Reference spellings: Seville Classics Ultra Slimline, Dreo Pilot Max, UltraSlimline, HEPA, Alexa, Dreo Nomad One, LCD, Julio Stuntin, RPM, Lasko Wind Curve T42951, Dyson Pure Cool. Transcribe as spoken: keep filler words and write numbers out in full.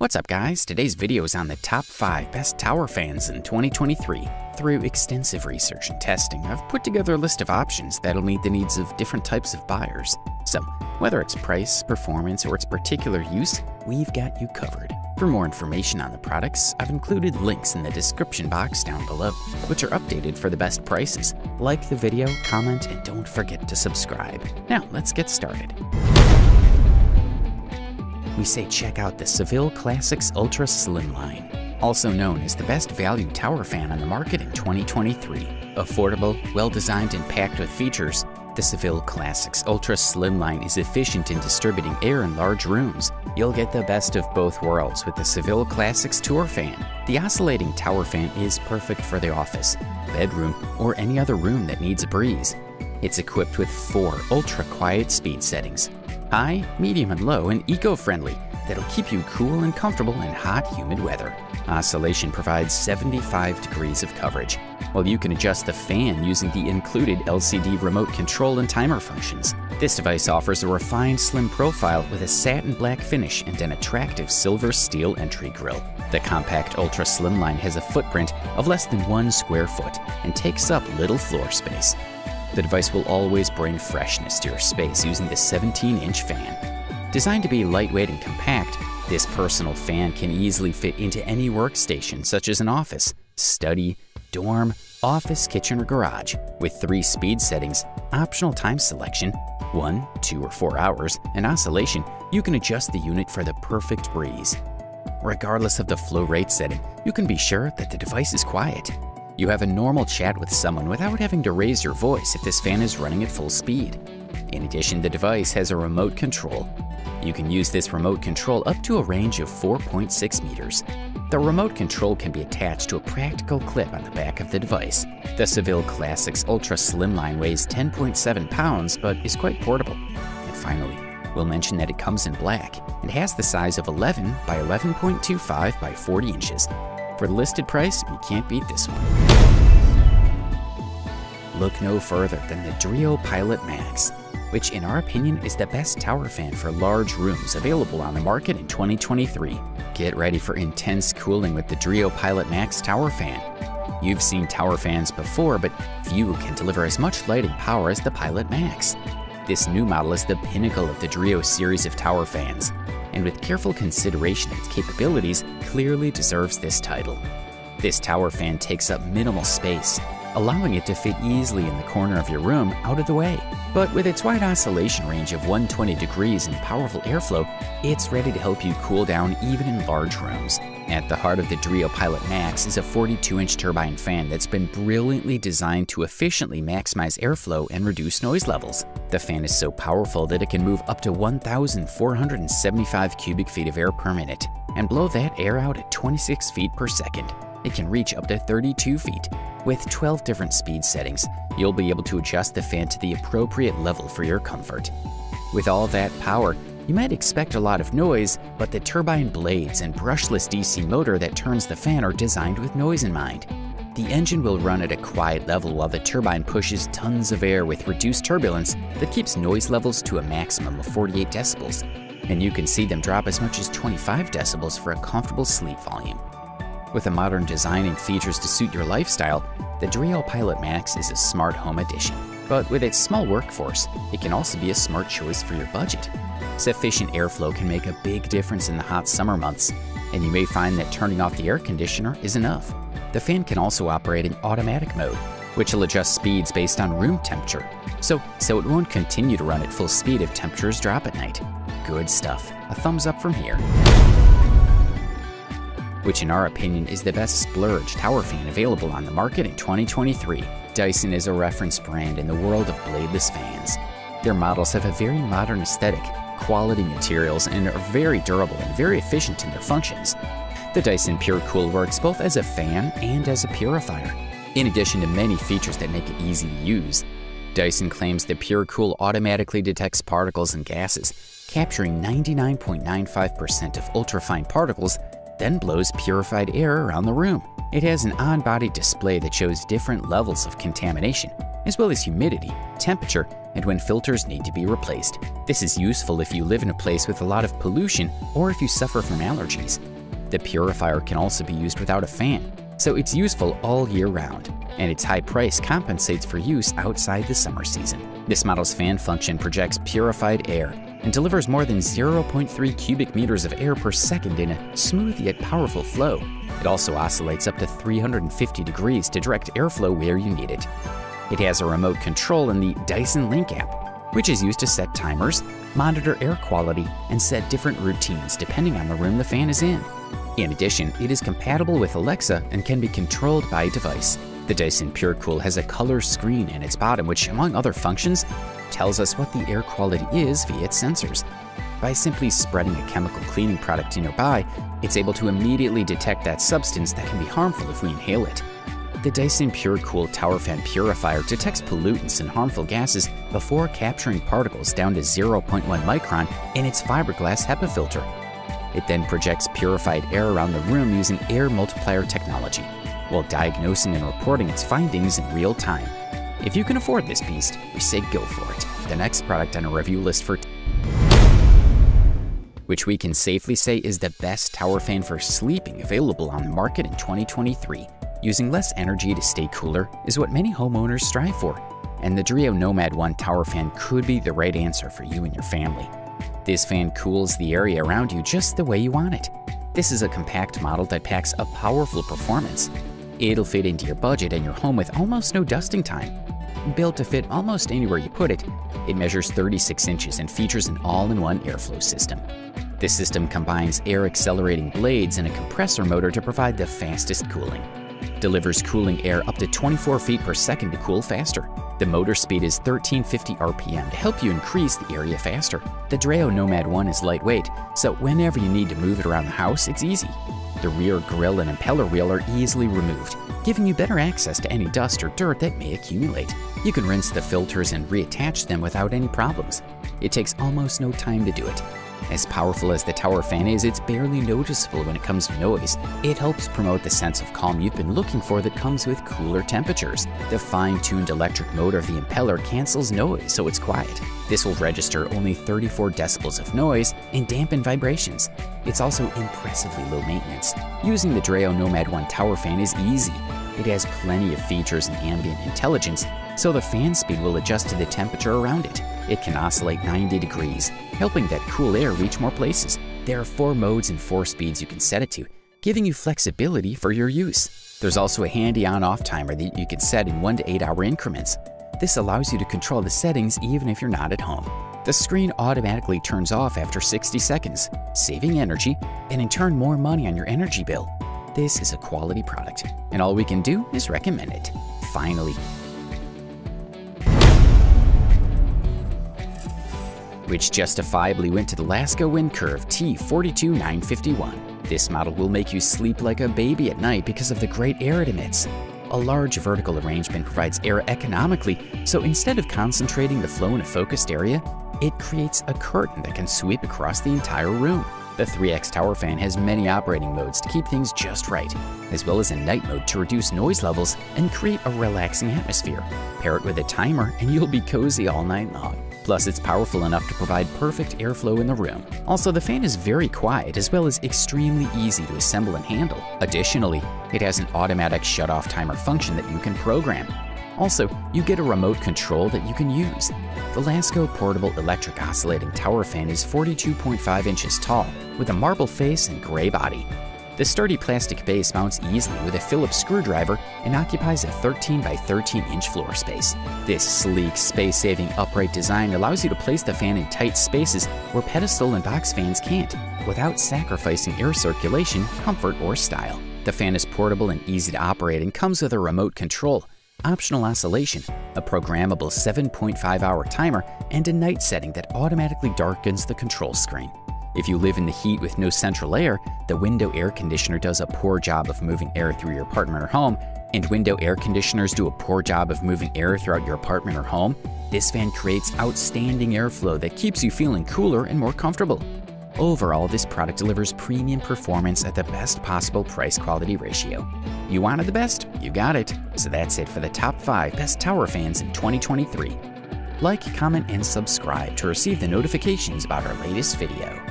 What's up guys, today's video is on the top five best tower fans in twenty twenty-three. Through extensive research and testing, I've put together a list of options that'll meet the needs of different types of buyers. So whether it's price, performance, or its particular use, we've got you covered. For more information on the products, I've included links in the description box down below, which are updated for the best prices. Like the video, comment, and don't forget to subscribe. Now let's get started. We say check out the Seville Classics Ultra Slimline, also known as the best value tower fan on the market in twenty twenty-three. Affordable, well-designed, and packed with features, the Seville Classics Ultra Slimline is efficient in distributing air in large rooms. You'll get the best of both worlds with the Seville Classics Tour Fan. The oscillating tower fan is perfect for the office, bedroom, or any other room that needs a breeze. It's equipped with four ultra-quiet speed settings: high, medium, and low, and eco-friendly, that'll keep you cool and comfortable in hot, humid weather. Oscillation provides seventy-five degrees of coverage, while you can adjust the fan using the included L C D remote control and timer functions. This device offers a refined, slim profile with a satin black finish and an attractive silver steel entry grille. The compact Ultra Slimline has a footprint of less than one square foot and takes up little floor space. The device will always bring freshness to your space using the seventeen inch fan. Designed to be lightweight and compact, this personal fan can easily fit into any workstation such as an office, study, dorm, office, kitchen, or garage. With three speed settings, optional time selection, one, two, or four hours, and oscillation, you can adjust the unit for the perfect breeze. Regardless of the flow rate setting, you can be sure that the device is quiet. You have a normal chat with someone without having to raise your voice if this fan is running at full speed. In addition, the device has a remote control. You can use this remote control up to a range of four point six meters. The remote control can be attached to a practical clip on the back of the device. The Seville Classics Ultra Slimline weighs ten point seven pounds but is quite portable. And finally, we'll mention that it comes in black and has the size of eleven by eleven point two five by forty inches. For the listed price, you can't beat this one. Look no further than the Dreo Pilot Max, which in our opinion is the best tower fan for large rooms available on the market in twenty twenty-three. Get ready for intense cooling with the Dreo Pilot Max tower fan. You've seen tower fans before, but few can deliver as much light and power as the Pilot Max. This new model is the pinnacle of the Dreo series of tower fans, and with careful consideration of its capabilities, clearly deserves this title. This tower fan takes up minimal space, allowing it to fit easily in the corner of your room, out of the way. But with its wide oscillation range of one hundred twenty degrees and powerful airflow, it's ready to help you cool down even in large rooms. At the heart of the Dreo Pilot Max is a forty-two inch turbine fan that's been brilliantly designed to efficiently maximize airflow and reduce noise levels. The fan is so powerful that it can move up to one thousand four hundred seventy-five cubic feet of air per minute and blow that air out at twenty-six feet per second. It can reach up to thirty-two feet. With twelve different speed settings, you'll be able to adjust the fan to the appropriate level for your comfort. With all that power, you might expect a lot of noise, but the turbine blades and brushless D C motor that turns the fan are designed with noise in mind. The engine will run at a quiet level while the turbine pushes tons of air with reduced turbulence that keeps noise levels to a maximum of forty-eight decibels, and you can see them drop as much as twenty-five decibels for a comfortable sleep volume. With a modern design and features to suit your lifestyle, the Dreo Pilot Max is a smart home addition. But with its small workforce, it can also be a smart choice for your budget. Sufficient airflow can make a big difference in the hot summer months, and you may find that turning off the air conditioner is enough. The fan can also operate in automatic mode, which will adjust speeds based on room temperature, so, so it won't continue to run at full speed if temperatures drop at night. Good stuff. A thumbs up from here. Which in our opinion is the best splurge tower fan available on the market in twenty twenty-three. Dyson is a reference brand in the world of bladeless fans. Their models have a very modern aesthetic, quality materials, and are very durable and very efficient in their functions. The Dyson Pure Cool works both as a fan and as a purifier, in addition to many features that make it easy to use. Dyson claims the Pure Cool automatically detects particles and gases, capturing ninety-nine point nine five percent of ultrafine particles, then blows purified air around the room. It has an on-body display that shows different levels of contamination, as well as humidity, temperature, and when filters need to be replaced. This is useful if you live in a place with a lot of pollution or if you suffer from allergies. The purifier can also be used without a fan, so it's useful all year round, and its high price compensates for use outside the summer season. This model's fan function projects purified air and delivers more than zero point three cubic meters of air per second in a smooth yet powerful flow. It also oscillates up to three hundred fifty degrees to direct airflow where you need it. It has a remote control in the Dyson Link app, which is used to set timers, monitor air quality, and set different routines depending on the room the fan is in. In addition, it is compatible with Alexa and can be controlled by device. The Dyson Pure Cool has a color screen in its bottom which, among other functions, tells us what the air quality is via its sensors. By simply spreading a chemical cleaning product nearby, it's able to immediately detect that substance that can be harmful if we inhale it. The Dyson Pure Cool Tower Fan Purifier detects pollutants and harmful gases before capturing particles down to zero point one micron in its fiberglass HEPA filter. It then projects purified air around the room using air multiplier technology, while diagnosing and reporting its findings in real time. If you can afford this beast, we say go for it. The next product on a review list for which we can safely say is the best tower fan for sleeping available on the market in twenty twenty-three. Using less energy to stay cooler is what many homeowners strive for, and the Dreo Nomad One tower fan could be the right answer for you and your family. This fan cools the area around you just the way you want it. This is a compact model that packs a powerful performance. It'll fit into your budget and your home with almost no dusting time. Built to fit almost anywhere you put it, it measures thirty-six inches and features an all-in-one airflow system. This system combines air-accelerating blades and a compressor motor to provide the fastest cooling. Delivers cooling air up to twenty-four feet per second to cool faster. The motor speed is thirteen fifty R P M to help you increase the area faster. The Dreo Nomad One is lightweight, so whenever you need to move it around the house, it's easy. The rear grille and impeller wheel are easily removed, giving you better access to any dust or dirt that may accumulate. You can rinse the filters and reattach them without any problems. It takes almost no time to do it. As powerful as the tower fan is, it's barely noticeable when it comes to noise. It helps promote the sense of calm you've been looking for that comes with cooler temperatures. The fine-tuned electric motor of the impeller cancels noise, so it's quiet. This will register only thirty-four decibels of noise and dampen vibrations. It's also impressively low maintenance. Using the Dreo Nomad One tower fan is easy. It has plenty of features and ambient intelligence, so the fan speed will adjust to the temperature around it. It can oscillate ninety degrees, helping that cool air reach more places. There are four modes and four speeds you can set it to, giving you flexibility for your use. There's also a handy on-off timer that you can set in one to eight hour increments. This allows you to control the settings even if you're not at home. The screen automatically turns off after sixty seconds, saving energy and in turn more money on your energy bill. This is a quality product, and all we can do is recommend it. Finally, which justifiably went to the Lasko Wind Curve T four two nine five one. This model will make you sleep like a baby at night because of the great air it emits. A large vertical arrangement provides air economically, so instead of concentrating the flow in a focused area, it creates a curtain that can sweep across the entire room. The three X tower fan has many operating modes to keep things just right, as well as a night mode to reduce noise levels and create a relaxing atmosphere. Pair it with a timer and you'll be cozy all night long. Plus, it's powerful enough to provide perfect airflow in the room. Also, the fan is very quiet as well as extremely easy to assemble and handle. Additionally, it has an automatic shut-off timer function that you can program. Also, you get a remote control that you can use. The Lasko portable electric oscillating tower fan is forty-two point five inches tall with a marble face and gray body. The sturdy plastic base mounts easily with a Phillips screwdriver and occupies a thirteen by thirteen inch floor space. This sleek, space-saving upright design allows you to place the fan in tight spaces where pedestal and box fans can't, without sacrificing air circulation, comfort, or style. The fan is portable and easy to operate and comes with a remote control, optional oscillation, a programmable seven point five hour timer, and a night setting that automatically darkens the control screen. If you live in the heat with no central air, the window air conditioner does a poor job of moving air through your apartment or home, and window air conditioners do a poor job of moving air throughout your apartment or home. This fan creates outstanding airflow that keeps you feeling cooler and more comfortable. Overall, this product delivers premium performance at the best possible price-quality ratio. You wanted the best, you got it. So that's it for the top five best tower fans in twenty twenty-three. Like, comment, and subscribe to receive the notifications about our latest video.